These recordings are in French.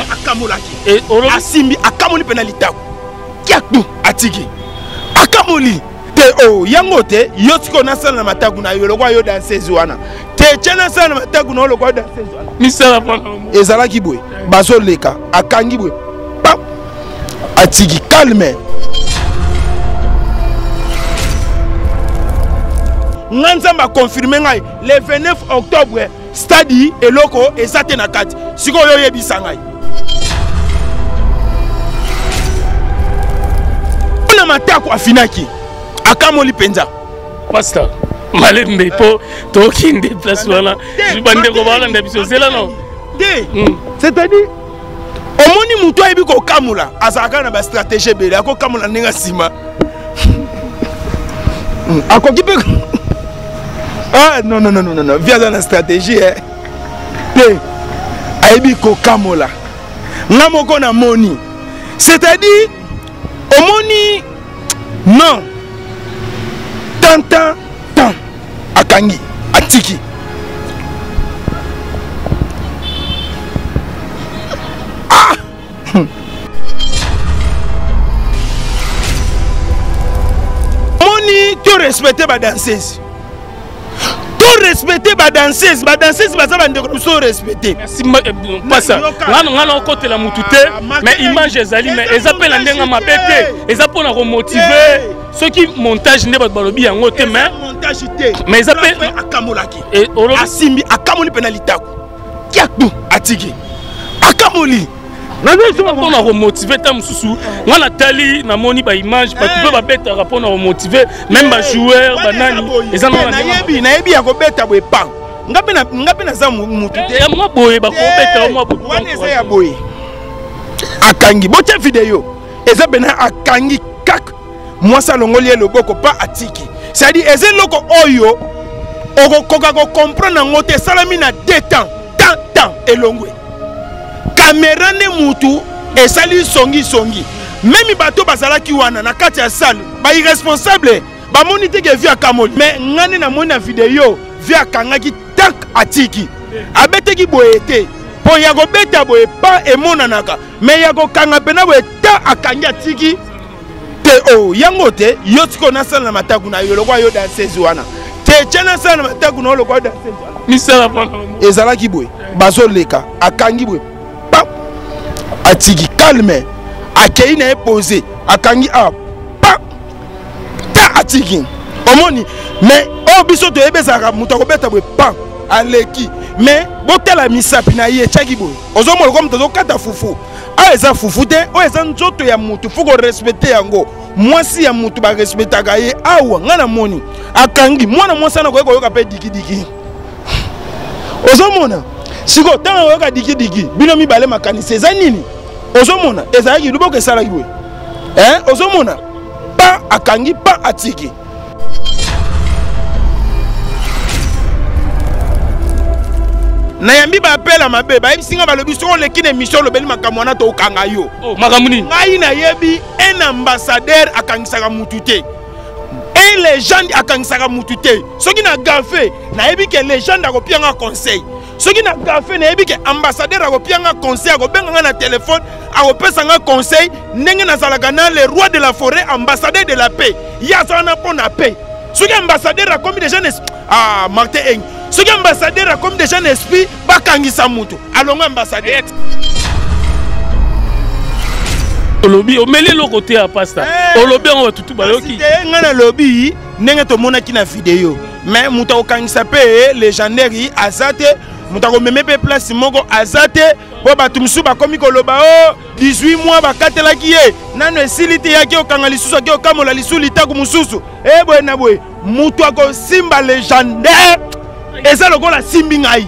akamolaki e orobi asimbi akamoni penalty kiakdu atiki akamoli te o yango te yotiko na sala na matagu na yolokwa yo danseuse wana te chena sala na matagu na yolokwa danseuse wana ni sala pona ezala kibwe bazo leka akangi bwe pap atiki calme nganzamba confirmer ngai le 29 octobre stadi eloko ezate na kati sikoyo yebisa ngai ona matako afinaki akamoli penza pastor malembe po toki ndeplas wana jibande ko bala ndabiso zela non de c'est-à-dire omoni muto ebi ko kamula azaka na ba stratégie bele akokamula ninga sima akoki pe. Ah non non non non non via dans la stratégie eh te aibiko kamola namoko na moni c'est-à-dire au moni non tantan tant akangi atiki ah moni tu respectes ma danseuse. Respecter ma danseuse, respecter. Merci, pas ça. La mais image mais ils appellent ma bête, ils appellent à remotiver. Ceux qui montage n'est pas balobi en haute main. Mais ils appellent à Kamolaki. Et Simbi, à Kamoli pénalité. Kiakdou, Atiki. À Kamoli. On a remotivé Tam Soussou. On a tali, on a moni par image, parce que ma bête a remotivé, même ma joueur, banani. Ils en ont un. Naibi a rebête à Wepan. N'a pas de moi, boy, parce qu'on boy. Akangi, botte vidéo. Et ça, ben, akangi, kak. Moi, ça, l'on le boko, pas atiki. C'est-à-dire, et c'est loko oyo. Ogo, kokago, comprendre, on te salamina détend. Tant, et l'ongwe. Caméra ne moutou et sali songi. Même les bateaux basala qui wana na kati ya salle, ba irresponsable, ba monité que via Kamoli. Mais ngane na mona vidéo via kangaki tak atiki. Abete ki boyete. Po yago beta boye pa e monanaka. Mais yago kanga pena boye ta akangi atiki. Te o yangote yotiko na salle na matagu na yolokwa yo danseuse wana. Te chena salle na matagu na yolokwa yo danseuse wana. Ni sala pona. Ezala ki boye bazo leka akangi boye. Atigi calme, akei na posé, akangi a pa ta atigi. Omoni mais o biso to ebezaka muta ko beta bwe pa aleki mais botela misapi na ye chaki boy. Ozomolo ko mtozo kata fufu. A eza fufu te o eza nzoto ya mutu fuko respecter yango. Mwasi ya mutu ba respectaka ye awa ngana moni. Akangi mwana mwasa na ko yoka pe dikidiki. Ozomona si vous avez dit que c'est un nini. Ozomona, et ça y est, que ça y est. Ozomona, pas à Kangi, pas à Tiki. Nayambi appelle à ma bébé, si on a le bus, on le quitte Michel le Belmakamona au Kangayo. Magamuni, Nayabi, un ambassadeur à Kangsagamutute. Un légende à Kangsagamutute. Ce qui n'a pas fait, Nayabi, que légende à Ropian a conseil. Ceux qui n'ont pas fait, ambassadeur a un conseil, a un téléphone, a un conseil, le roi de la forêt, ambassadeur de la paix. Il y a un paix. Ceux qui ambassadeur a commis des gens d'esprit. Ah, Martin Eng. Ceux qui ambassadeur a commis des gens d'esprit, pas Kangi Samutu. Allons, ambassadeur. Lobby, on met le côté à pasta. Au lobby, on va tout baloki. Le lobby, n'est-ce pas mon acquis la vidéo. Mais Moutao Kangi Sapé, légendaire, Azate. Moutako meme pe place moko azate po batumsu bakomi koloba o 18 mois bakatela kiye nano esilite yake okanga lisusu yake okamola lisu litaku mususu e boye na boye mutu ako simba légendaire eza lokola simbi ngai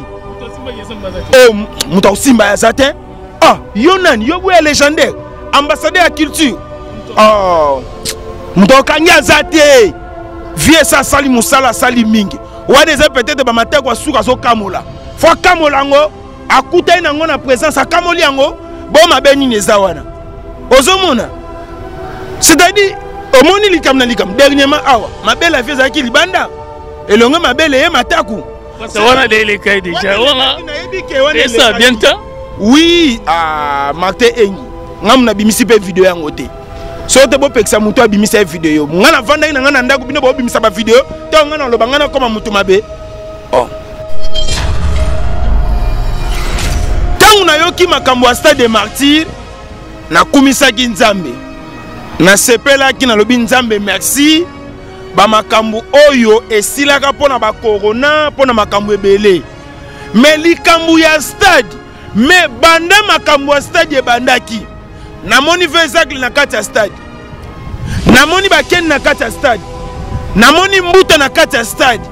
o mutu simba azate ah yonan yo boye légendaire ambassadeur ya culture oh mutu kanga azate vie sa sali musala sali mingi wadeza peut-être ba matako asuka zo kamola faut kamolango akuta nango na présence a kamoliango boma beni nezawana ozomona c'est-à-dire omoni likam dernièrement awa mabele afeza ki libanda elongo mabele ye mataku ça wana le kai déjà wana et ça bientôt Oui, à Martin Engi. Ngamna bimisi pe vidéo ya ngote. Sote bo peksa muto bimisa vidéo. Ngana vanda ina ngana ndaku bino bo bimisa ba vidéo. To ngana loba ngana koma muto mabe. Oh. Tangu na yoki makambo ya Stade de Martyrs na kumisa ki Nzambe. Na sepela ki na lobi Nzambe merci. Ba makambo oyo esilaka pona ba corona pona makambo ebele. Mais likambo ya stade mais banda makambo stade bandaki na moni vezacle na kata stade na moni baken na kata stade na moni mbuta na kata stade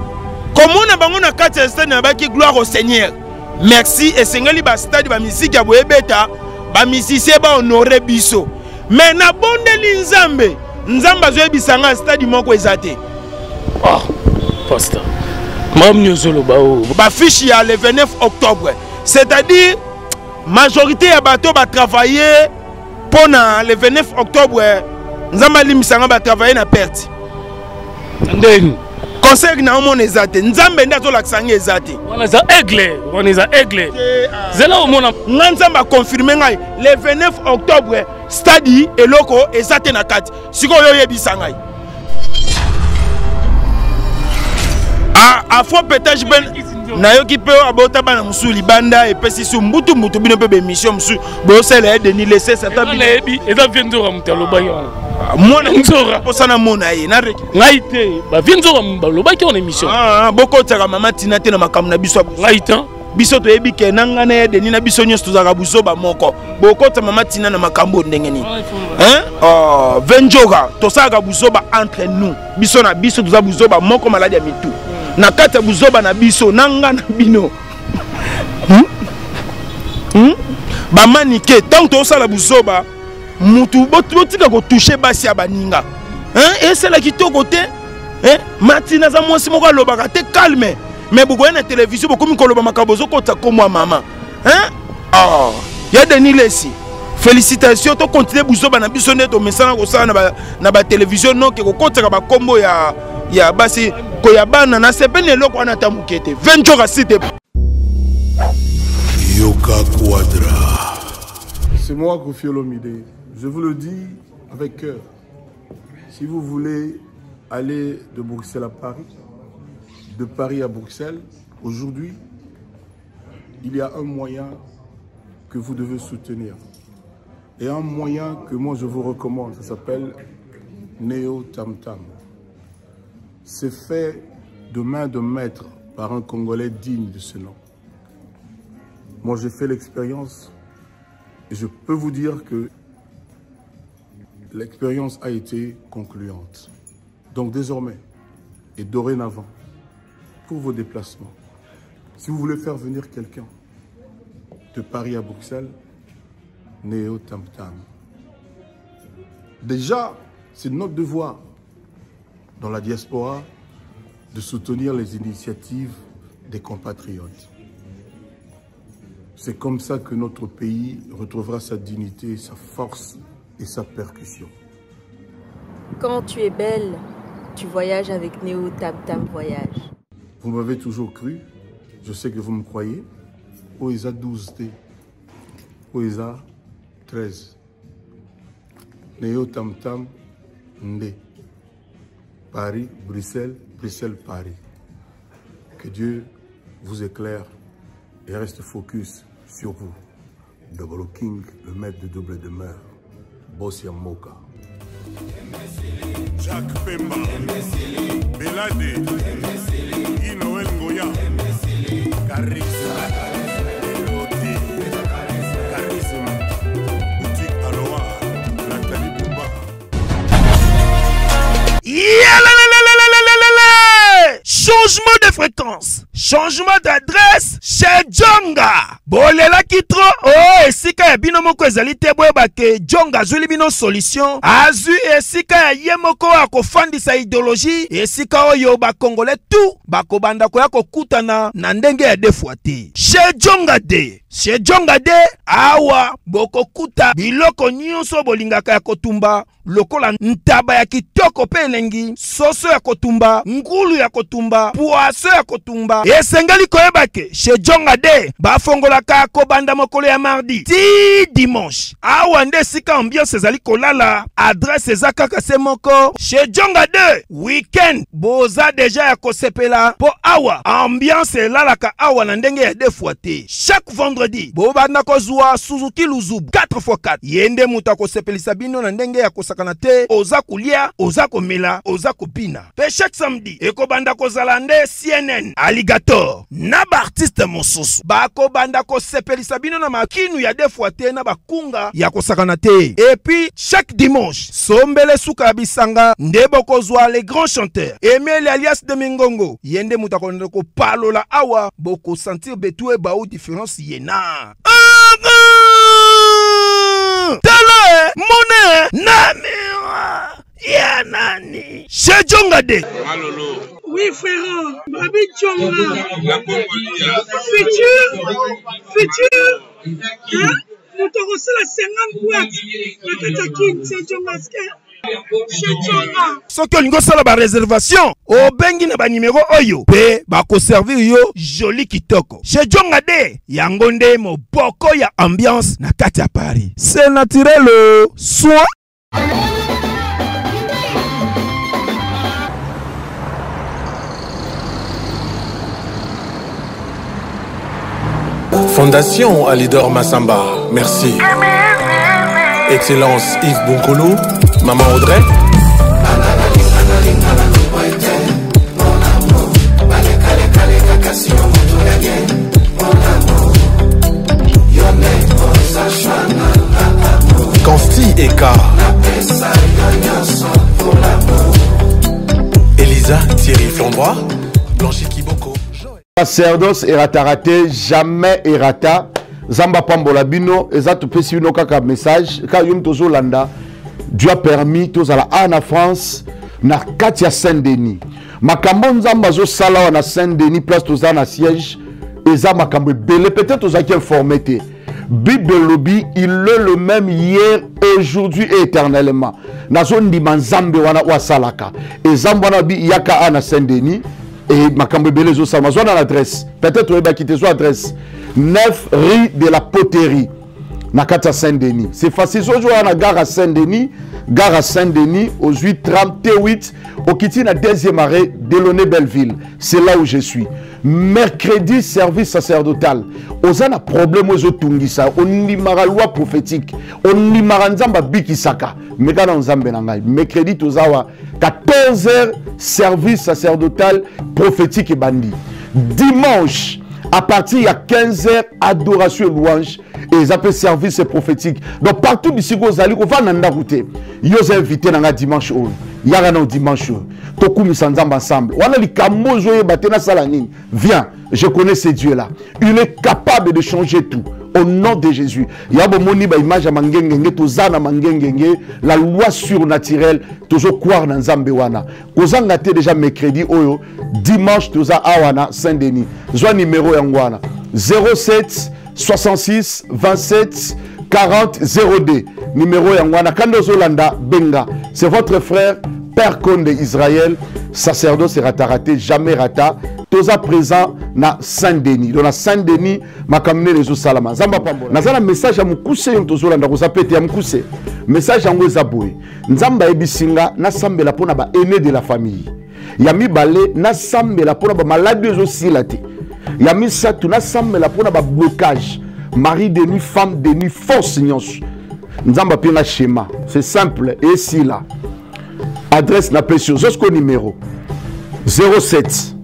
comme on a bango na kata stade na baki gloire au Seigneur merci et sengeli ba stade ba musique ya boyebeta ba musicien ba honorer biso mais na bondeli Nzambe Nzamba zo bisanga stade moko ezate oh pasteur Fiche le 29 octobre. C'est-à-dire, majorité des bateaux va travailler pendant le 29 octobre. Nous allons travailler à perte. Conseil na mon ezate. Nzambe ndato laksanga ezate. On est à aigle, on est à aigle. C'est là où mon Nzambe a confirmé le 29 octobre stade et loko ezate na kati. Si ko yo yebisanga. À fond peut-être nayo qui peut abota bana musuli banda et pesi sou mbutu mbutu bino pe mission musu bo sele deni laisser satan bi et ça vient nzora mutalo bayon mona nzora posana mona ye na ngaite ba vient nzora mbalo baki on émission ah boko tsaka mama tina te na makam na biso ngaite biso to ebi ke nanga na ye deni na biso nyo to zaka buso ba moko boko tsaka mama tina na makambo ndengeni hein oh venjora to saka buso ba entre nous biso na biso to za buso ba moko malade ya mitu na kata buzoba na biso nanga na bino ba manike tant to sala buzoba mutu botika ko toucher basi ya baninga hein et cela qui toko te hein matina za mwasi moko lobaka te calme mais buko na télévision bokomi ko loba makabozo ko ta ko mwa mama hein oh ya Denis Lessi félicitations to continuer buzoba na biso ne to mesana ko sala na ba télévision non ke ko kotaka ba kombo ya basi koyabana na sepene loko anata mukete 20 jours cité Yoka Quadra. C'est moi Koffi Olomide. Je vous le dis avec cœur. Si vous voulez aller de Bruxelles à Paris, de Paris à Bruxelles, aujourd'hui, il y a un moyen que vous devez soutenir. Et un moyen que moi je vous recommande, ça s'appelle Neo Tam Tam. C'est fait de main de maître par un Congolais digne de ce nom. Moi, j'ai fait l'expérience et je peux vous dire que l'expérience a été concluante. Donc désormais et dorénavant, pour vos déplacements, si vous voulez faire venir quelqu'un de Paris à Bruxelles, Neo Tam Tam. Déjà, c'est notre devoir dans la diaspora, de soutenir les initiatives des compatriotes. C'est comme ça que notre pays retrouvera sa dignité, sa force et sa percussion. Quand tu es belle, tu voyages avec Neo Tam Tam Voyage. Vous m'avez toujours cru, je sais que vous me croyez. Oesa 12D, Oesa 13, Neo Tam Tam Ndé. Paris, Bruxelles, Bruxelles, Paris. Que Dieu vous éclaire et reste focus sur vous. Double King, le maître de double demeure. Bossia Moka. Jacques Pemba. Belade. Inoël Goya. Carissa. Changement de fréquence, changement d'adresse chez Djonga. Bolela kitro, oh esika ya bino moko ezali te boyeba ke Djonga azuli bino solution. Azu esika ya ye moko akofandisa idéologie, esika oyo ba Congolais tout bakobanda koya kokutana na ndenge ya defwa te. Chez Djonga de, chez Djonga de awa bokokuta biloko nyonso bolingaka ya kotumba. Lokola ntaba ya kitoko pe elengi, soso ya kotumba, ngulu ya kotumba, poaso ya kotumba. kotumba esengeli koyeba ke chez Jongade bafongola ka kobanda mokolo ya mardi ti dimanche awande sika ambiance ezali kolala adresse ezakaka se moko chez Jongade weekend boza deja ya kosepela po awa ambiance elalaka awa na ndenge ya deux fois te chaque vendredi bobanda kozwa Suzuki Luzubu 4x4 yende muta kosepelisa bino na ndenge ya kosakana te oza kulia oza komela oza kopina pe chaque samedi ekobanda kozalande CNN Alligator na ba artiste mosusu bakobanda kosepelisa bino na makinu ya deux fois te na bakunga ya kosakana te et puis chaque dimanche sombele suka bisanga ndebo kozwa les grands chanteurs Emile alias de Mingongo yende muta konde ko palola awa boko sentir betue bao différence yena tala mona namiwa ya nani chez Jongade malolo. Oui frère, Babi Djonga, futur, hein? Nous t'aurons la 50 boîtes, la Katakin, c'est Djonga, ce que nous avons la réservation, au bengi na ba numéro oyo, pe ba ko servir yo joli kitoko. Chez Jongade, yangonde mo boko ya ambiance na kati ya Paris. C'est naturel soin. Fondation Alidor Massamba, merci. Excellence Yves Bonkolo, Maman Audrey. Consti Eka. Elisa Thierry Flambois, Blanchi Kiboko. Sacerdoce eratarate jamais erata Zamba pambola bino ezatu pesi bino kaka message ka yum tozo landa Dieu a permis tozala ana France na kati ya Saint-Denis makambo nzamba zo sala wana Saint-Denis place toza na siège eza makambo ebele peut-être ozaki informé te Bible lobby il est le même hier aujourd'hui et éternellement na zo ndima nzambe wana wa salaka ezamba na bi yaka ana Saint-Denis. Et Makambe Belezo Salmazouan à l'adresse. Peut-être que tu quitter son adresse. 9 rue de la Poterie. Nakata Saint-Denis. C'est facile. Aujourd'hui, on a gare à Saint-Denis. Gare à Saint-Denis, aux 8h38. Au Kitty, la deuxième arrêt, Delaunay-Belleville. C'est là où je suis. Mercredi, service sacerdotal. Oza na problème aux Otungisa. On y mara loi prophétique. On y mara nzamba bikisaka. Mekana nzambe nangai. Mercredi, tozawa. 14h, service sacerdotal, prophétique et bandit. Dimanche, à partir de 15h, adoration et louange. Et ils appellent service prophétique. Donc partout d'ici, vous allez, on va dans la route. Ils ont invité un dimanche. Il y a un dimanche. Tokumi Sanzamba ensemble. On a dit Kamozoé Batena Salani. Viens, je connais ce Dieu-là. Il est capable de changer tout. Au nom de Jésus. Yabomoni ba image ya mangengenge tozana mangengenge la loi surnaturelle tozo croire na nzambe wana. Kozanga te déjà mercredi oyo dimanche toza awana Saint-Denis. Zwa numéro yango wana 07 66 27 40 02 numéro yango wana kando zolanda benga. C'est votre frère Père Konde Israël sacerdoce rataraté jamais rata. Toza présent na Saint-Denis. Donc na Saint-Denis, ma kamine les salama. Zamba pambola. Nazala message à mukuse yon tozo landa ko zapete ya mukuse. Message yango ezaboye. Nzamba ebisinga na sambela pona ba aîné de la famille. Yami balé na sambela pona ba malade ezo silate. Yami satu na sambela pona ba blocage. Mari de nuit, femme de nuit, force nyonso. Nzamba pe na schéma. C'est simple et si là. Adresse na pression. Zosko numéro 07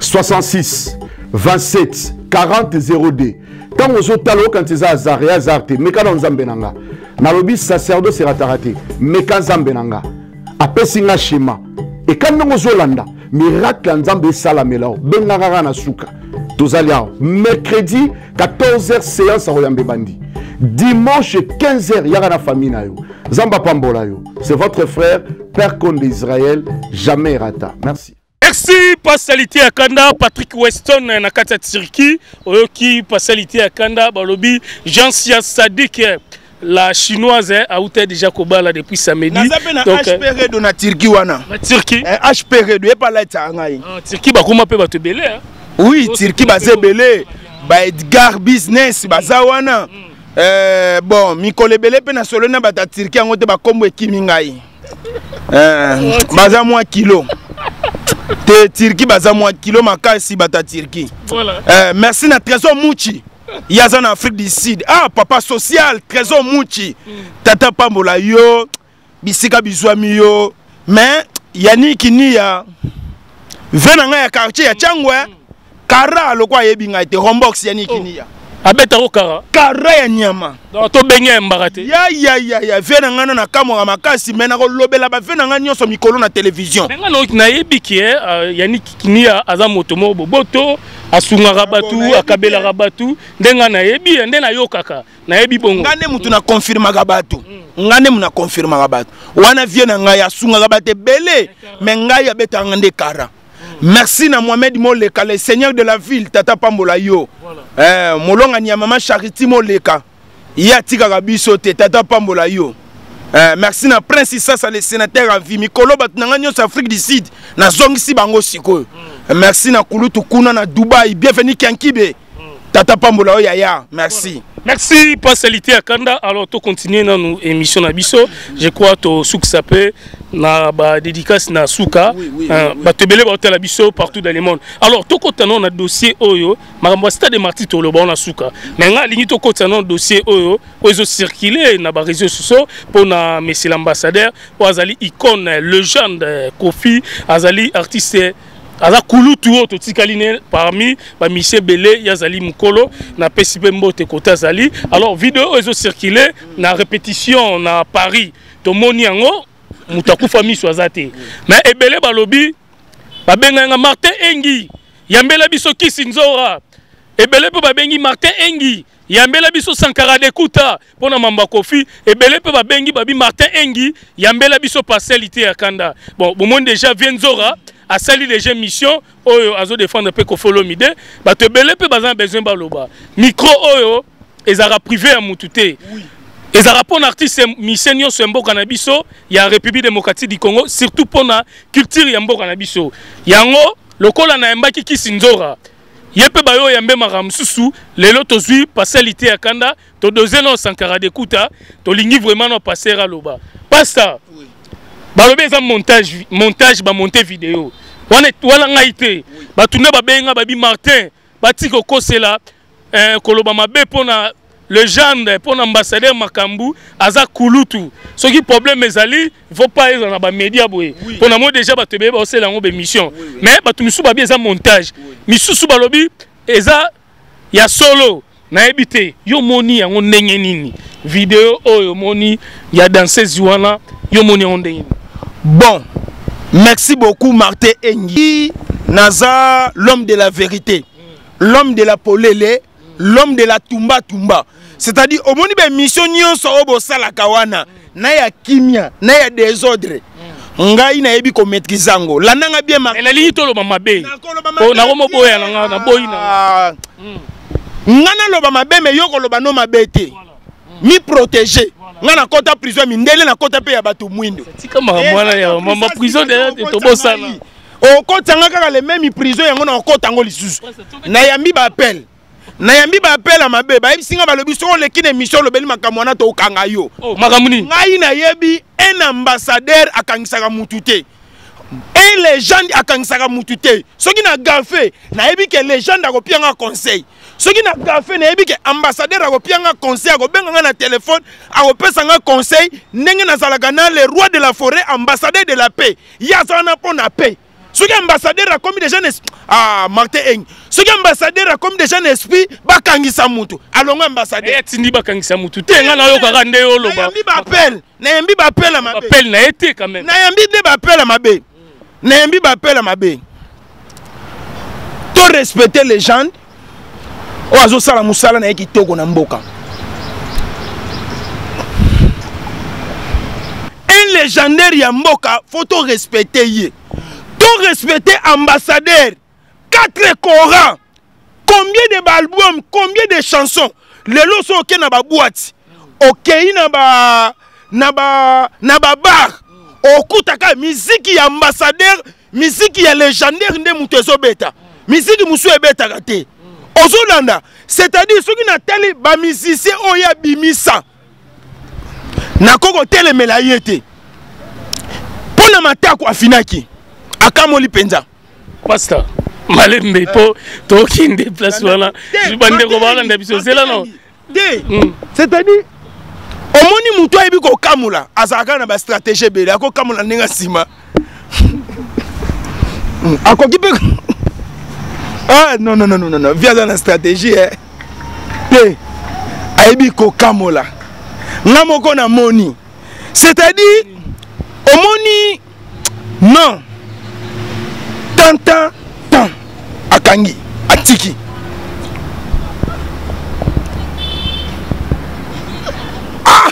66 27 40 02. Quand on se talo quand c'est azaré azarté, mais quand on zambenanga, nalobi sacerdoce rataraté, mais quand zambenanga, après singa schéma, et quand on se landa, miracle en zambe salamela, benarara na souka, tozalia, mercredi 14h séance à Royambe Bandi, dimanche 15h yara na famille na yo, zamba pambola yo, c'est votre frère, Père Konde Israël, jamais rata, merci. Merci, Pasalité à Kanda, Patrick Weston, Nakata Tirki, Oyoki, Pasalité à Kanda, Balobi, Jean-Sia Sadik, la chinoise, a outé déjà Kobala depuis samedi. Donc, HPR de la Turquie, Wana. La Turquie. HPR de la Turquie. La Turquie, bah, comment peut-on te bêler? Oui, Turquie basé belé, ba Edgar business bazawana. Bon, Mikole belé pe na solona ba ta Turquie ango te ba kombo ekimingai. Baza moi kilo. Te Turquie baza moi kilo makasi ba ta Turquie. Voilà. Merci na Trésor Mouchi. Yaza en Afrique du Sud. Ah papa social Trésor Mouchi. Tata Pambola yo. Bisika bizwami yo. Mais Yannick ni ya venanga ya quartier ya Changwe. Kara le quoi yebinga te rombox yani kiniya abeta ko kara kara ya nyama to benga mbarate ya vena ngana na kamora makasi mena ko lobela ba vena ngana nyoso mikolo na television benga no na yebiki yani kiniya azamoto mo boboto asunga rabatu akabela rabatu ndenga na yebi ende na yokaka na yebi bongo ngane mutu na confirma rabatu ngane muna confirma rabatu wana viena ngaya asunga rabate bele menga ya beta ngande kara. Merci na Mohamed Moleka, le seigneur de la ville, Tata Pambola yo. Voilà. Molonga ni maman Charity Moleka. Ya tika rabiso te Tata Pambola yo. Merci na Prince Issa le sénateur à vie Mikolo batanga nyos Afrique du Sud. Na zongisi bango siko. Merci na Kulutu kuna na Dubai, bienvenue Kankibe. Tata Pambola yo ya. Merci. Merci Pastor Liteya Kanda. Alors to continuer dans nos émissions na biso. Je crois to souk sapé na ba dédicace na souka ba tebele ba hôtel biso partout dans le monde. Alors to kotana na dossier oyo makambo Stade de Martyrs to le ba na souka. Mais nga lingi to kotana dossier oyo ozo circuler na ba réseaux sociaux pour na monsieur l'ambassadeur azali icône légende Koffi azali artiste Aza kulutu oto tikaline parmi ba Michel Belé yazali mukolo na pesipe mbote kota zali. Alors vidéo ezo circuler na répétition na Paris to moni yango mutaku famille swazate. Mais ebele balobi ba benga nga Martin Engi yambela biso kisinzora. Ebele pe ba bengi Martin Engi yambela biso Sankara de Kuta pona mamba Koffi ebele pe ba bengi babi Martin Engi yambela biso Pastor Liteya Kanda. Bon, bon monde déjà vient zora. A saluer les jeunes missions, oyo, azo défendre pe Koffi Olomide, ba te belé pe bazan besoin baloba. Micro oyo, ezara privé à moutouté. Ezara pon artiste missenyo sembo kanabiso, ya République démocratique du Congo, surtout pona culture yambo kanabiso. Yango, lokola na mbaki kisinzora. Yepe bayo yambe maram susu, lelo tozui Pastor Liteya Kanda, to dozeno Sankara de Kuta, to lingi vraiment no passer à loba. Pasta. Balobe za montage ba monter vidéo. Wana wala ngaite ba tourner ba benga ba bi Martin ba tiko kosela koloba mabe pona légende pona ambassadeur Makambu aza kulutu. Ce qui problème ezali, il faut pas être dans ba média boy. Pona moi déjà ba tebe ba osela ngo be mission. Mais ba tumisu ba bien za montage. Misusu balobi eza ya solo na ebite. Yo moni yango ndenge nini. Vidéo oyo moni ya danseuse wana yo moni ondeni. Bon, merci beaucoup Martin Engi, Naza, l'homme de la vérité, l'homme de la polélé, l'homme de la tumba. C'est-à-dire, au moni ben mission nyon so obo salakawana, na ya kimia, na ya désordre. Ngai na yebi ko maîtrisango. La nanga bien Martin. Elle li to lo mama be. Na romo boya na boyina. Ngana lo mama be me yo ko lo bano mabete. Mi protéger. Ngana kota prison mindele na kota pe ya bato mwindo. Tika mahamwana ya mama prison de tobosana. O kota nga kaka le même prison yango na kota ngo lisusu. Na yambi ba appel. Na yambi ba appel a mabe ba yebi singa balobi so le kine mission lobeli makamwana to kanga yo. Makamuni. Ngai na yebi un ambassadeur akangisaka mutute. Un légende akangisaka mutute. Soki na gafé na yebi ke légende akopianga conseil. Ce qui n'a pas fait, c'est que l'ambassadeur a repris un conseil, a repris un téléphone, a repris un conseil, le roi de la forêt, ambassadeur de la paix. Il y a un paix. Ce qui ambassadeur a commis des gens d'esprit. Ah, Martin Eng. Ce qui ambassadeur a commis des gens d'esprit, Bakangi Samutu. Allons, ambassadeur. Et Tindi Bakangi Samutu. Tu es là, tu es là, tu es là. Nayambi Bappel à ma bé. Nayambi Bappel à ma bé. Nayambi Bappel à ma bé. Tu respectes les gens. Oazo sala musala na yeki toko na mboka. Un légendaire ya mboka, faut to respecter ye. To respecter ambassadeur. 4 Corans. Combien de albums, combien de chansons. Le lot sont ok na ba boîte. Ok na ba bar. Okutaka musique ya ambassadeur, musique ya légendaire nde mutezo beta. musique musu ebeta kate. Ozolanda, c'est-à-dire ceux qui n'attendent pas musicien oya bimisa. Na koko tele melayete. Pona matako afinaki. Akamoli penza. Pasteur. Malembe po toki ndéplace wala. Jibande ko bala ndabiso zela non. C'est-à-dire omoni muto ebi ko kamula azaka na ba stratégie bela ko kamula ninga sima. Ah non non non non non via dans la stratégie eh. Pe aibi ko kamola. Namoko na moni. C'est-à-dire omoni non. Tantan tant akangi atiki. Ah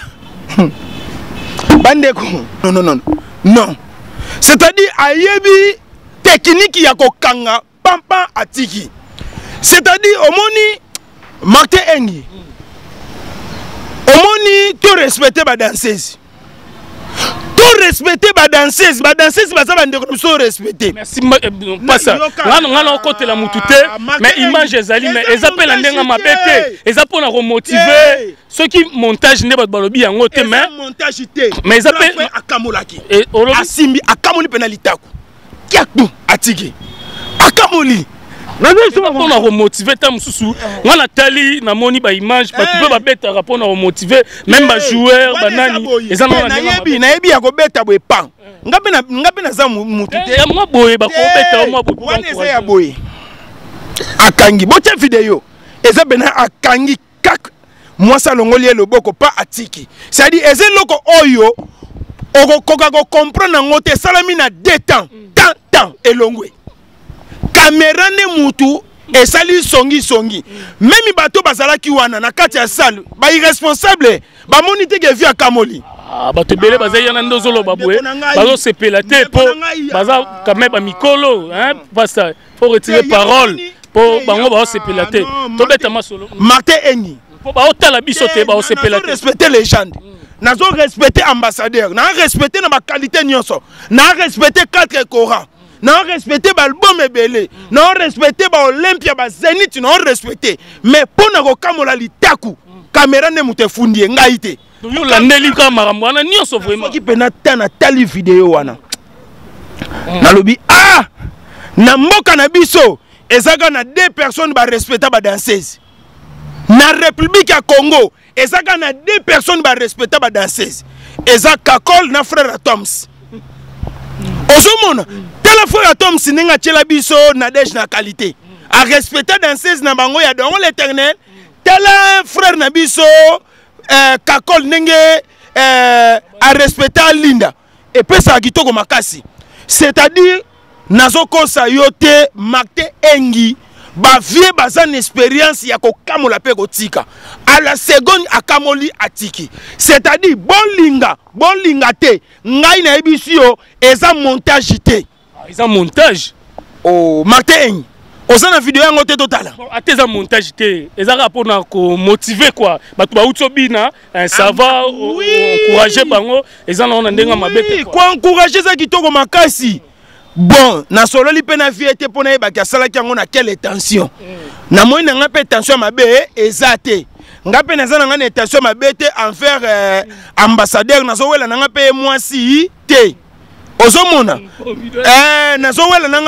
bandeko non non non non. C'est-à-dire aibi technique ya kokanga pampa atiki. C'est-à-dire omoni marté engi. Omoni to respecter ba danseuse. To respecter ba danseuse ba saba ndeko so respecter. Merci pas ça. Ngana côté la mutute mais image ezali mais ezapela ndenga mabete, ezapona ko motiver ceux qui montage ne ba balobi yango te mais montage te. Mais ezapela akamolaki. Et asimbi akamoli penalité ko. Kiakbu atiki. Akamoli. On a remotivé tam sousou. On a tali na moni ba image pa tu peux ba beta rapport na remotiver même ba joueur banani ezan na yebi ya ko beta boye pa. Ngabe na za mutute. Ya mwa boye ba ko beta mwa boye. Wana eza ya boye. Akangi bote video eza bena akangi kak mwa salongoli loboko pa atiki. C'est-à-dire eza loko oyo okokoka ko comprendre ngote salami na 2 temps. Tant elongwe. Caméra ne moutou et sali songi songi. Même les bateaux basala qui wana na katia salle, ba irresponsable, ba monité qui vient à Kamoli. Ah bateau belé basé yana ndozolo baboué. Bazo se pelate po baza kameba mikolo hein parce que faut retirer parole po bango ba se pelate. Tobeta masolo. Martin Engi. Po ba otala biso te ba se pelate. Respecter les gens. Nous avons respecté l'ambassadeur, nous avons respecté ma qualité, nous avons respecté 4 Corans, nous avons respecté l'album Ebélé, nous avons respecté l'Olympia, Zénith, nous avons respecté. Mais pour nous, nous avons dit que la caméra ne m'a fondé. Nous avons dit que la caméra ne m'a fondé. Nous avons dit que la caméra ne m'a fondé. Nous avons dit ah, na mboka na biso, ezaka na 2 personnes ba respecter ba danseuse. Na République à Congo, et ça quand a 2 personnes ba respecter ba danseuse. Et ça kakol na frère Atoms. Ozomona, tela frère Atoms ninga tela biso na dej na qualité. A respecter danseuse na bango ya don l'Éternel. Tela frère na biso kakol ninge a respecter Linda. Et puis ça kitoko makasi. C'est-à-dire nazoko sa yote Martin Engi. Ba vie bazan expérience ya ko kamola pe ko tika à la seconde akamoli atiki. C'est-à-dire bon linga te ngai na ebisio eza montage te eza montage oh Martin ozana vidéo yango te totala ateza montage te eza rapport na ko motiver quoi bato ba utsobina ça va encourager bango eza na ona ndenga mabete quoi encourager ça kitoko makasi. Bon, na solo li pena fiete pona ba ka sala kyango na quelle tension. Na moyi na ngape tension mabe ezate. Ngape na zana ngane tension mabe te envers ambassadeur na sowela na ngape mwasi te. Ozomona. Na sowela na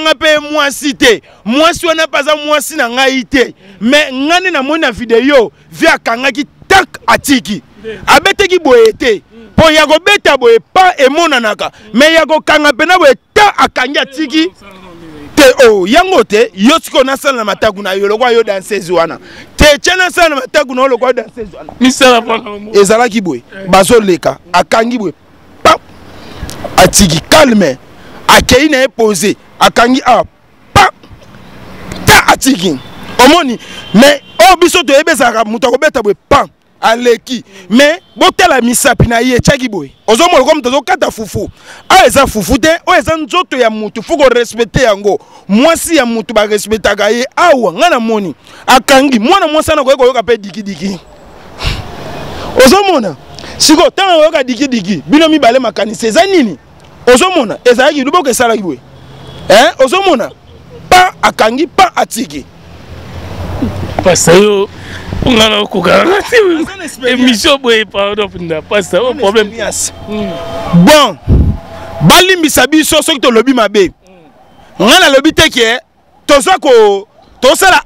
ngape mwasi te. Mwasi wana paza mwasi na ngai te. Mais ngane na moyi na video via kangaki tak atiki. Abete ki boyete. Il y a beta boy pas et monanaka mais yako kanga pena boy ta akanga tiki te o yango te yotiko na sala matagu na yolokwa yo danseuse wana te chena sala matagu na yolokwa danseuse wana misala pona ezala ki boy bazoleka akangi boy pap atiki calme akei na poser akangi a pap ta atiki omoni mais o biso to ebezaka muta ko beta boy pam aleki mais botela misapi na ye chaki boy ozomo comme to kata fufu a eza fufu te o eza nzoto ya mutu fuko respecter yango mwasi ya mutu ba respectaka ye awa ngana moni akangi mwana mwasa na ko yoka pe dikidiki ozomona siko tanga yoka dikidiki bino mi bale makanisa eza nini ozomona eza yiki luboko esala ki boy hein ozomona pas à Kangi, pas à Tigi. On a un problème. Bon, Bali Misabi, sur ce que tu lobby, ma bé. On a le lobby qui est,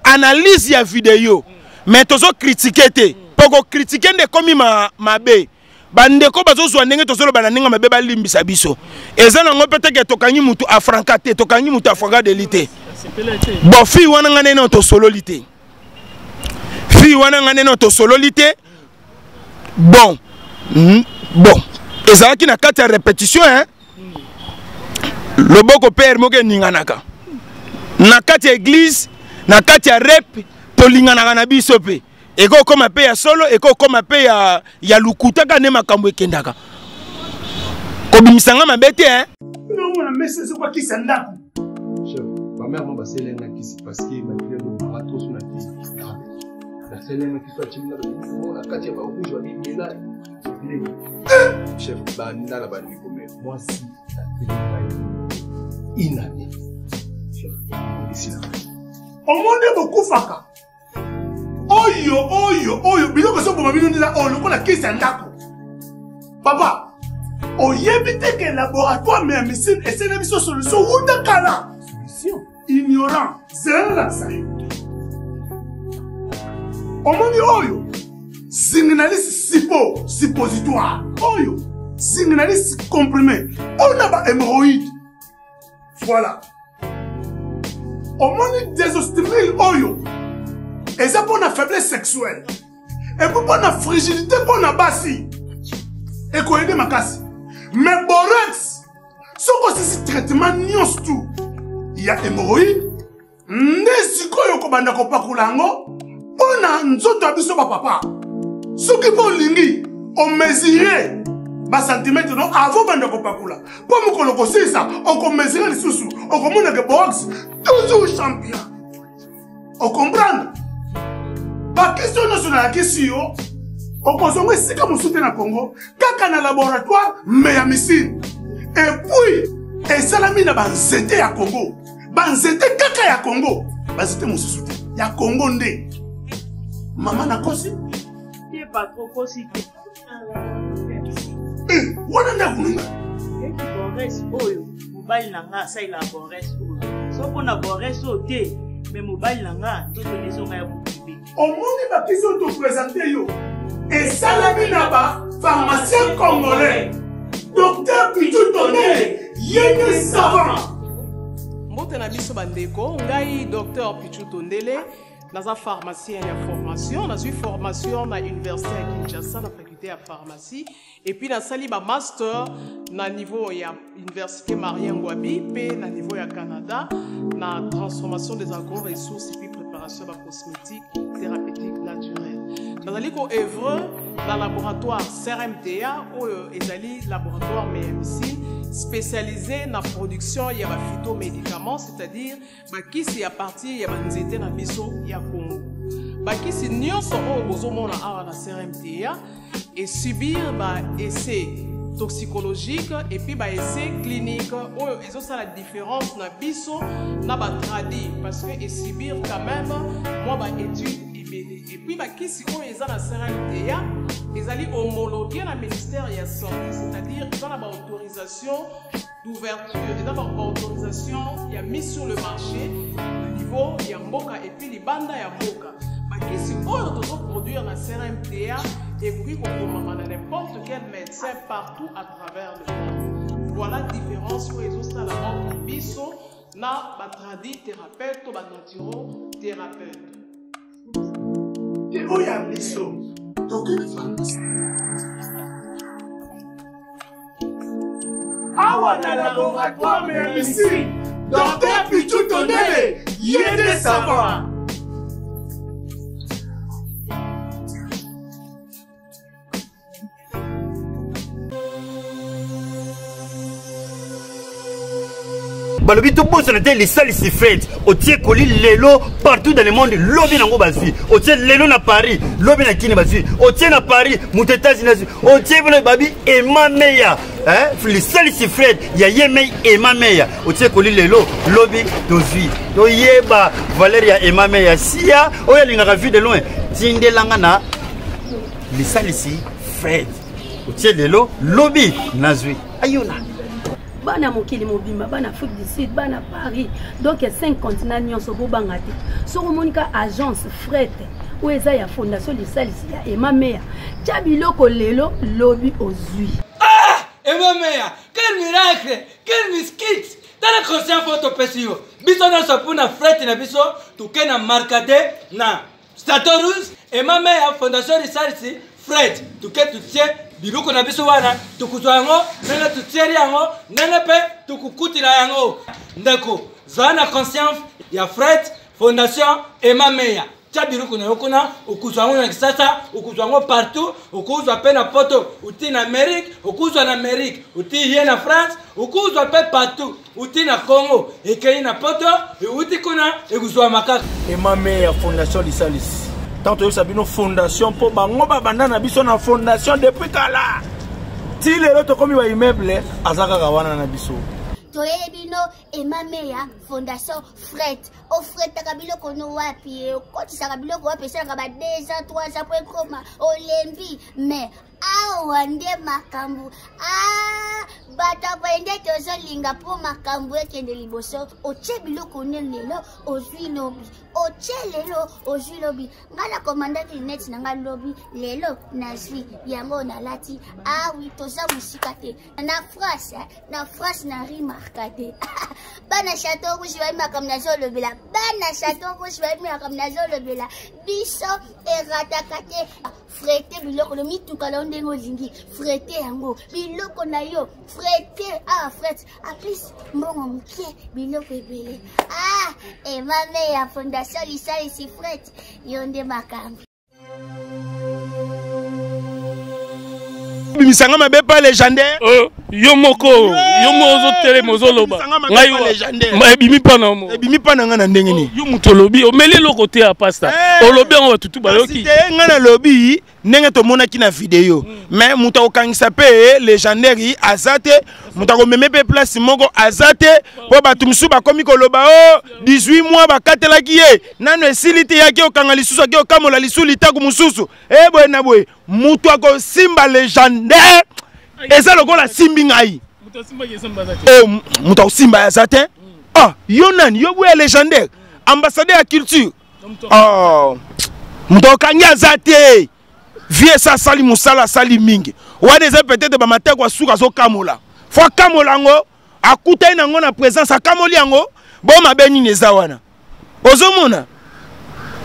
analyse la vidéo, mais tu as critiqué. Pour critiquer des commis, ma bé. Bandeko bazo zwanenge tozolo bananenga mabeba limbisa biso. Ezana ngo peteke tokanyi mutu afranka te, tokanyi mutu afranka delite. Bon fi wana ngane no to sololite. Fi wana ngane no to sololite. Bon. Bon. Ezala ki na kati ya répétition hein. Loboko père moke ninganaka. Na kati ya église, na kati ya rep to linganaka na biso pe. Eko koma pe ya solo, eko koma pe ya lukutaka ne makambo ekendaka. Kobimisanga mabete hein. Non on a messé c'est quoi qui s'endap. Chef, ma mère m'a passé l'enga qui s'est parce que ma fille de marathon sur la piste. La selena qui soit timide là, la katia va rouge va bien là. Chef, ba nda la ba ni comme moi si la télé va inane. Chef, ici là. Au monde beaucoup faka. Oyo, oyo, oyo, biloko so boma bino ndila o lokola kisa ndako. Papa, oyebite ke laboratoire mais médecine essaie de biso solution wuta kala. Solution ignorant, c'est la saïd. Omoni oyo, signaliste sipo, suppositoire. Oyo, signaliste comprimé. On a ba hémorroïde. Voilà. Omoni désostimile oyo. Et ça pour la faiblesse sexuelle. Et pour la fragilité pour la basse. Et qu'on aide ma casse. Mais borax, ce qu'on sait traitement n'yons tout. Il y a hémorroïdes. N'esiko yoko bandako pakulango. On a un autre abisso papa. Ce qui pour lingi, on mesurait. Bas centimètre non avant bandako pakula. Pour me colocoser ça, on mesurait les sous-sous. On commande que borax, toujours champion. On comprend? La question nationale, la question, on consomme si comme soutien à Congo, quand on a laboratoire, mais à Missine. Et puis, et Salamine a banzété à Congo. Banzété kaka à Congo. Banzété mon soutien. Il y a Congo ndé. Maman n'a pas si. Il n'est pas trop si. Eh, on a un boulot. Et qui borresse, oh, vous baillez la race, il a borresse. Sauf qu'on a borresse au thé, mais vous baillez la race, tout le monde est au thé. Au monde de qui sont te présenter, et Salami Naba, pharmacien congolais, docteur Pitou Tonné, Yéné Savant. Je docteur Pitou Tonné, pharmacien de formation, je suis formation à l'université à Kinshasa, la faculté de pharmacie, et puis je suis master à l'université Marien Ngouabi, puis à niveau Canada, la transformation des agro-ressources et puis préparation de la cosmétique thérapeutique naturelle. Nous allons œuvrer dans le laboratoire CRMTA ou le laboratoire MMC spécialisé dans la production de phytomédicaments, c'est-à-dire qui sont à partir de la mission de Congo. Qui sont en train de faire la CRMTA et subir des essais toxicologiques et puis des essais cliniques. Ils ont la différence dans la mission de traduire parce que subir quand même, moi, études. Et puis, qui si on est dans la CRMTA, ils allaient homologuer le ministère de la Santé, c'est-à-dire qu'ils ont l'autorisation d'ouverture, ils ont l'autorisation, il y a mis sur le marché, au niveau, il y a Mboka et puis les bandes, il y a Mboka. Qui si on doit produire la CRMTA, et puis qu'on commande n'importe quel médecin partout à travers le monde. Voilà la différence pour les autres à la mort de Bissot, na batradi thérapeute ou batratiro thérapeute. Où y a des choses. Donc, le laboratoire, mais ici, docteur Pitou Tonné, Yéné Savant. Balobito pose les salles se fêtent. Au tiers colis l'élo partout dans le monde. Lobby n'ango basi. Au tiers l'élo na Paris. Lobby na Kine basi. Au tiers na Paris. Mouteta zinazi. Au tiers vole babi et ma meya. Hein? Les salles se fêtent. Ya yemei et ma meya. Au tiers colis l'élo lobby dozi. Do yeba Valeria et ma meya. Si ya oya l'ingara vu de loin. Tinde langana. Les salles se fêtent. Au tiers l'élo lobby nazui. Ayona. Bana mokili mobimba bana Afrique du Sud bana Paris donc il y a 5 continents nyonso bobangati sur monika agence fret ou eza ya fondation de salisi ya et ma mère chabiloko lelo lobby ozui ah et ma mère quel miracle quel biscuit tala conscient photo pesio biso na sopuna fret na biso tukena markate na statorus et ma mère fondation de salisi fret tuket tutie biloko na biso wana tukuzwa yango nanga tutieri yango nanga pe tukukutila yango ndeko zana conscience ya Fred fondation et ma meya tia biloko na yokona ukuzwa yango na kisasa ukuzwa yango partout ukuzwa pe na poto uti na Amérique ukuzwa na Amérique uti hier na France ukuzwa pe partout uti na Congo ekei na poto uti kuna ekuzwa makaka et ma meya fondation de Salis. Tant que nous fondation pour Bangoba Bandana, nous fondation depuis Kala. Si les autres comme ils meublent, Azaka Gawana Nabiso. Toébino et ma mère, fondation Fret. Au Fret, Kabilo Konoapi, au Koti Sarabilo, au Pessin Rabat, 2 ans, 3 ans, après Koma, au Lembi. Mais, ah, Wande Makambu, ah, Bata Wende, Tozolinga pour Makambu et Kendeliboso, au Tchébilo Konelelo, au Zuinobi. Au Tchélelo, au Zuinobi. Nala commandant du net, Nanga Lobby, Lelo, Nazri, Yango, Nalati, ah oui, Tosa Moussicate. Na France, na Rima. Bana château rouge va ma comme nazo le bela. Bana château rouge va ma comme nazo le bela. Biso erata kate frete biloko le mitu kala ndengo zingi frete yango biloko na yo frete ah frete a plus mbongo mkie biloko ebele ah et ma meilleure fondation lisa ici frete yonde makambi. Misanga ma bepa légendaire. Yomoko, yomozo télé mozoloba. Ngayo légendaire. Ma bimi pana mo. Bimi pana nga na ndenge ni. Yomuto lobi, omeli lokote ya pasta. Olobi ngo tutu baloki. C'était nga na lobi, ndenge to mona ki na vidéo. Mais muta okangisa pe légendaire azate, muta ko meme pe place moko azate, po batumsu bakomi koloba o 18 mois bakatelaki ye. Nanu esilite yake okanga lisusu yake okamola lisusu litaku mususu. Eh boye na boye, mutu ako simba légendaire. Et ça, le gars, la Simbingaï. Mouta Simba Yazaté. Ah, Yonan, Yobou est légendaire. Ambassadeur à culture. Oh, Mouta Kanya Zaté. Vieux ça, Sali Moussala, Sali Ming. Ou à des peut-être de Matek ou à Sourazo Kamola. Fois Kamolango, à Koutaï Nango la présence à Kamoliango, bon, ma béni Nezawana. Ozomona.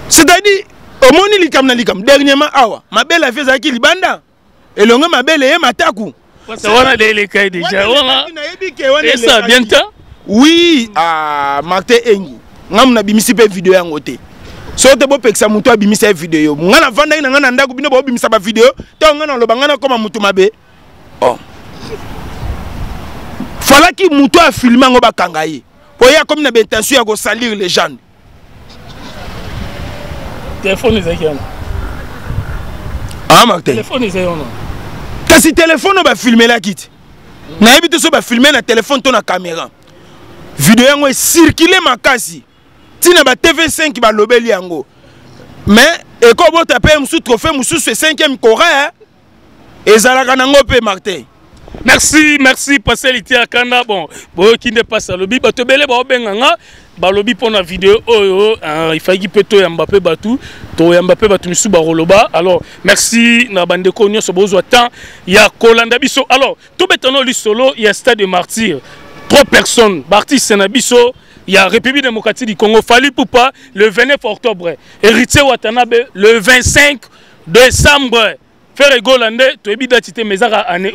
C'est-à-dire, au Moni Likam Nalikam, dernièrement, Awa, ma belle a fait Zaki Libanda. Et l'on ma belle et ma takou. Ça va les cailles déjà. Et ça, bientôt. Oui, à Martin Engi. Nous avons mis cette vidéo en côté. Si vous avez fait une vidéo, vous avez vidéo. Vous avez fait une vidéo. Vous avez fait une fallait que vous avez filmé. Vous avez comme une intention de salir les gens. Téléphone est là. Ah, Martin. Téléphone est là. Quand si téléphone on va filmer la quitte. Na habite so ba filmer na téléphone to na caméra. Vidéo yango circuler makasi. Ti na ba TV5 ba lobeli yango. Mais et ko bo tapé musu trophée musu ce 5e Corée. Ezalaka nango pe Martin. Merci, merci passer Liteya Kanda bon. Bo ki ne passe lobi ba tobele ba obenganga. Balobi pour la vidéo, il faut qu'il peut tout Mbappé batou, tout Mbappé batou misu baroloba. Alors merci na bande konyo so bozwa temps ya Kolanda biso. Alors tout betono li solo ya Stade de Martyrs. 3 personnes, artistes na biso ya République démocratique du Congo fali poupa le 29 octobre. Héritier Watanabe le 25 décembre. Faire Golande to ebida tité mezaka année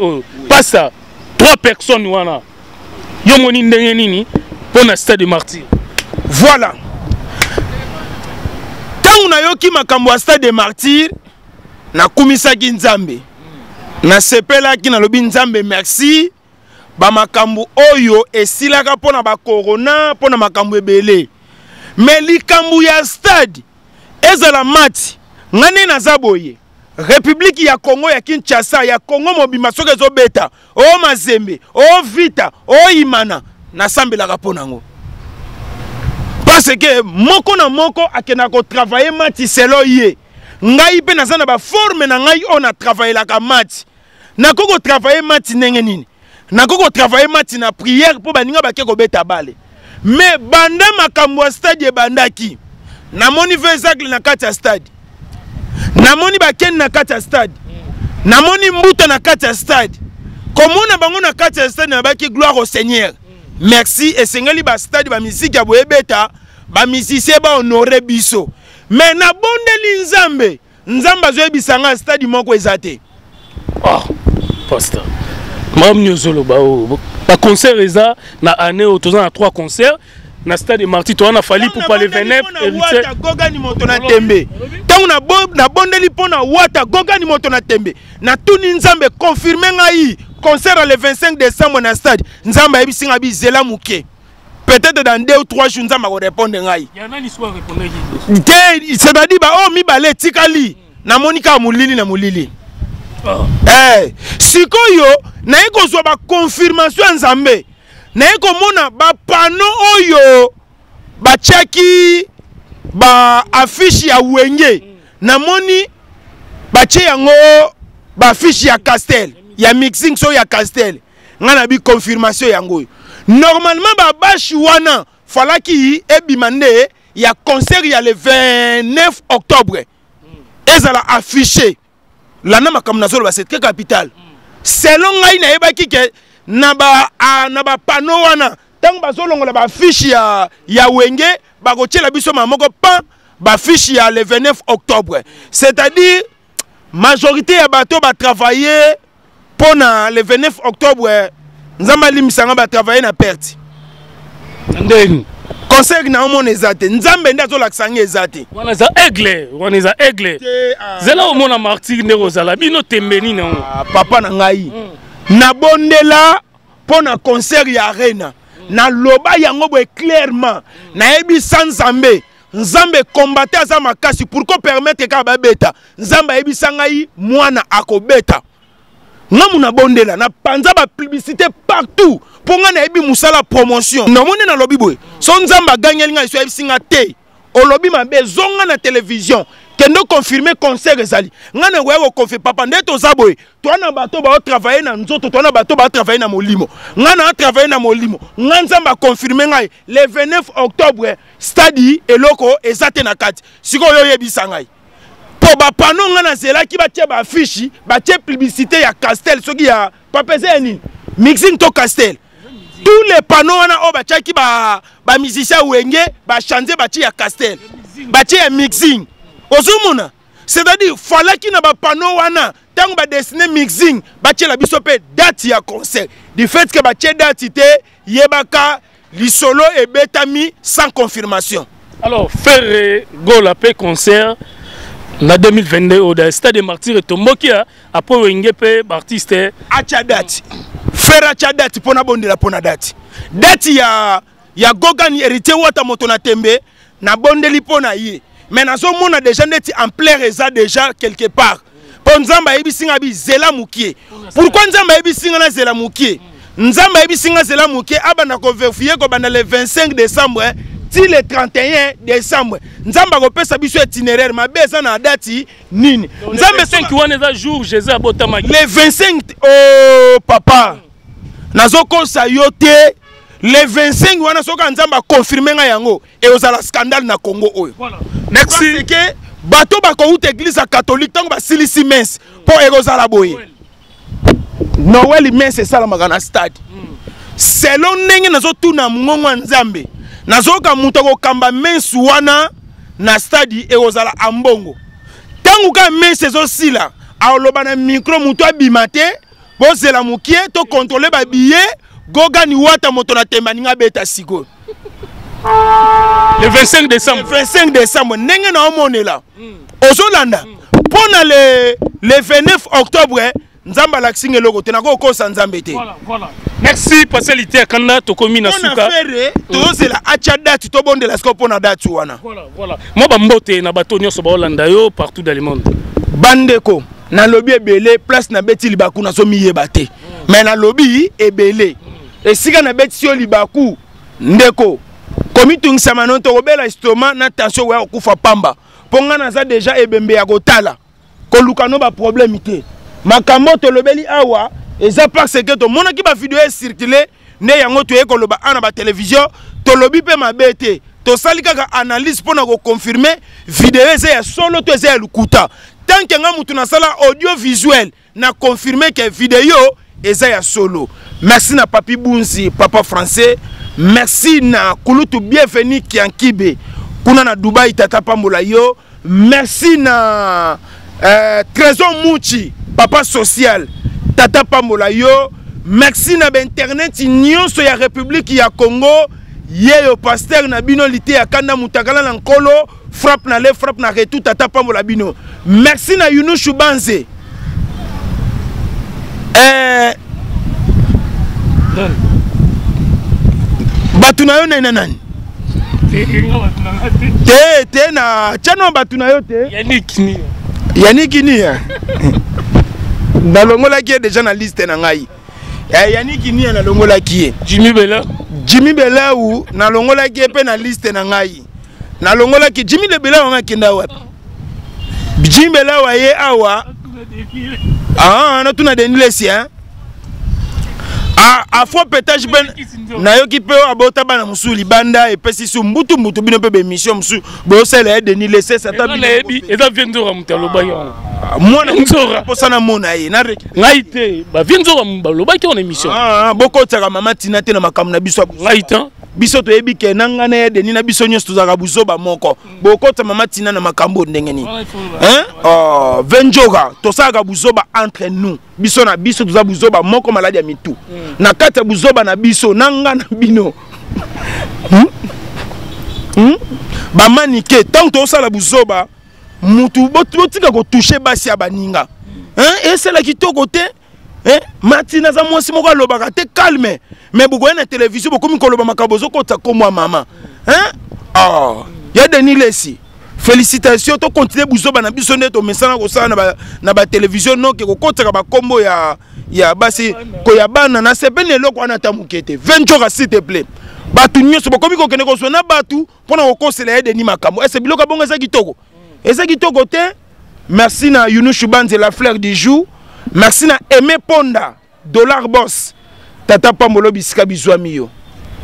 pas ça. 3 personnes wana. Yomoni ndenge nini pour le Stade de Martyrs. Voilà. Quand on a eu qui m'a camboua Stade de Martyrs, na kumisa ki nzambe. Na sepela ki na lobi nzambe merci. ba makambu oyo esilaka pona ba corona pona makambu ebele mais likambu ya stade ezala match ngane na zaboye République ya Congo ya Kinshasa ya Congo mobima soke ezo beta o mazembe o vita o imana na sambela pona ngo parce que moko na moko akena ko travailler match selo ye ngai pe na sana ba forme na ngai on a travailler la match na koko travailler match nenge nini na koko travailler match na prière pour baninga bake ko beta balle mais banda makambo stade bandaki na moni vezacle na kati ya stade na moni baken na kati ya stade na moni mbuta na kati ya stade komona bango na kati ya stade na baki gloire au Seigneur merci et sengeli ba stade ba musique ya boebeta ba musicien ba honorer biso mais na bondeli nzambe nzamba zo ebisanga stade moko ezate oh pasteur Mme Nyozolo, le concert est là, on a 3 concerts, na Stade de Martyrs, on a fallu pour parler 29 et 8. Tant on a bondeli pona wata goga ni motona tembe. Na tout nzambe confirmé ngai concert le 25 décembre na stade. Nzambe ebisinga bizela muke. Peut-être dans 2 ou 3 jours nzambe va répondre ngai. Il y en a ni soit répondre ngai. C'est-à-dire ba oh mi balé tikali na Monica mulili na mulili. Eh si koyo na eko zo ba confirmation nzambe na eko mona ba pano oyo ba cheki ba affiche ya wenge na moni ba che yango ba affiche ya castel ya mixing so ya castel ngana bi confirmation yango normalement ba bashi wana falaki ebimande ya concert ya le 29 octobre ezala affiché la nama comme nazolo c'est très capital selon ngai na yebaki ke na ba panneau wana tant bazolongola ba fiche ya wenge ba kotiela biso mamoko pan ba fiche ya le 29 octobre c'est-à-dire majorité ya bato ba travailler pona le 29 octobre nzamba limisanga ba travailler na perte ndeni conseil na mon ezate nzambe ndazo laksanga ezate wana za aigle wana za aigle zela o mona martyr ne rozala bino tembeni na papa na ngai na bondela pona concert ya arena na loba yango bo clairement na ebi sans nzambe nzambe combattre za makasi pour qu'on permettre ka babeta nzamba ebi sangai mwana akobeta namu na bondela na panza ba publicité partout pour ngana ebi musala promotion na mone na lobby boy so nzamba gagner ngai so ebi singa te o lobby mabe zonga na télévision kendo confirmer concert ezali ngana ngwe konfe papa ndeto zaboy twana bato ba travailler na nzoto twana bato ba travailler na molimo ngana travailler na molimo nzamba confirmer ngai le 29 octobre stade eloko ezate na kati sikoyo yebisa ngai pour ba panneau ngana zela ki ba tie ba affiche ba tie publicité ya castel soki ya papezeni mixing to castel tous les panneaux wana o ba tie ki ba musicien wenge ba chanter ba tie ya castel ba tie ya mixing ozumuna c'est-à-dire fallait ki na ba panneau wana tango ba dessiner mixing ba tie la biso pe date ya concert du fait que ba tie date té yebaka lisolo et betami sans confirmation alors faire goal à pe concert na 2022 au Stade des Martyrs et Tombokia après Wengepe artiste Achadat faire Achadat pona bonde la pona date ya Gogani hérité wata moto na tembe na bonde li pona yé mais na zo mona déjà neti en plein réza déjà quelque part pour nzamba ebisinga bi zela mukie pourquoi nzamba ebisinga na zela mukie nzamba ebisinga zela mukie abana ko vérifier ko bana le 25 décembre le 31 décembre nzamba ko pesa biso itinéraire mabeza na date nini nzambe 5 wana za jour Jésus abotama le 25 oh papa nazo kosa yote le 25 wana soka nzamba confirmer nga yango et ozala scandale na Congo oyo next c'est que bato ba ko ut église catholique tango ba silisi messe pour erozala boye Noël messe sala magana stade selon nenge nazo tuna mongwa nzambe nazoka muta ko kamba mensu wana na stadi eozala ambongo tangu ka mense zo sila aoloba na micro muto abimate bozela mukie to contrôler ba billet gogani wata moto na temba ninga beta siko le 25 décembre nenge na omonela ozolanda pona le le 29 octobre, nous avons la signe logo. Voilà, voilà. Merci, Pascal Liteya Kanda, tu commis na suka. Tu as la achada, tu as bon de la scopona date. Voilà, voilà. Moi, je suis un batonio sur Hollanda partout dans le monde. Bandeko, dans le lobby est belé, place na beti libaku na somi yebate. Mais dans le lobby est belé. Et si on a bête sur libaku, ndeko. Comme tu as dit, tu as dit, attention, tu as pamba. Tu as déjà dit, tu as dit, tu as dit, problème. Makambo te lobeli awa eza parce que to mona ki ba vidéo circuler ne yango to yeko loba ana ba télévision to lobi pe mabete to salika ka analyse pona ko confirmer vidéo eza ya solo to eza lukuta tant que nga mutu na sala audiovisuel na confirmer que vidéo eza ya solo. Merci na papi Bunzi papa français, merci na kulutu bienvenue ki ankibe kuna na Dubai tata pambola yo, merci na Trésor Muchi papa social, tata pambola yo, merci na internet nyonso ya République ya Congo, ye yo pasteur na bino Liteya Kanda mutakala na nkolo, frappe na le frappe na retou tata pambola bino. Merci na Yunu Shubanze. Batuna yo na nani? Te na chano batuna yo te. Yannick ni. Yannick ni. Dans l'ongola qui est déjà dans la liste, Yannick qui est dans l'ongola qui est. Jimmy Bella. Jimmy Bella ou dans l'ongola qui est dans la liste. Dans l'ongola qui est Jimmy Bella ou dans l'ongola qui est. Jimmy Bella ou est awa. Ah, on a tout dans le sien. Ah, fois peut-être ben nayo qui peut abota bana musuli banda et pesi sou mbutu mbutu bino pe mission musu bo sele de ni laisser ça ta bi et ça vient de ramtalo bayon moi na nzora pour ça na mona ye na ngaite ba vient nzora mbalo ba ki on émission ah boko tsaka mama tina te na makam na biso ngaite biso to ebi ke nanga na ye de ni na biso nyo to zaka buzo ba moko boko tsaka mama tina na makambo ndengeni hein oh venjora to saka buzo ba entre nous biso na biso to za buzo ba moko malade ya mitu na kata buzoba na biso nanga na bino ba manike tant to sala buzoba mutu botika ko toucher basi ya baninga hein et c'est la kitoko te hein matina za mwasi moko lobaka te calme mais bugo na télévision bokomi ko loba makabozo ko ta ko mwa mama hein oh ya Denis Lessi félicitations to continuer buzoba na biso nde to mesana ko sala na ba télévision no ke ko kotaka ba kombo ya basi koyabana na sebene loko wana tamukete 20 jours s'il te plaît batu nyoso bokomi ko kene ko sona batu pona ko conseiller de ni makambo est biloko bonga za kitoko et ça kitoko te. Merci na Yunu Shubanze la fleur du jour, merci na Aimé Ponda dollar boss tata pambolo bisika bizwamiyo.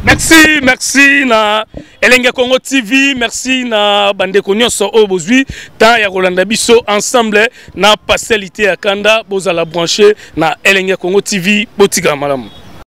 Merci, merci na Elengi Ya Congo TV, merci na bandeko nyonso oyo bozwi ta ya kolanda biso ensemble na Pascal Liteya Kanda bozala branché na Elengi Ya Congo TV botika malamu.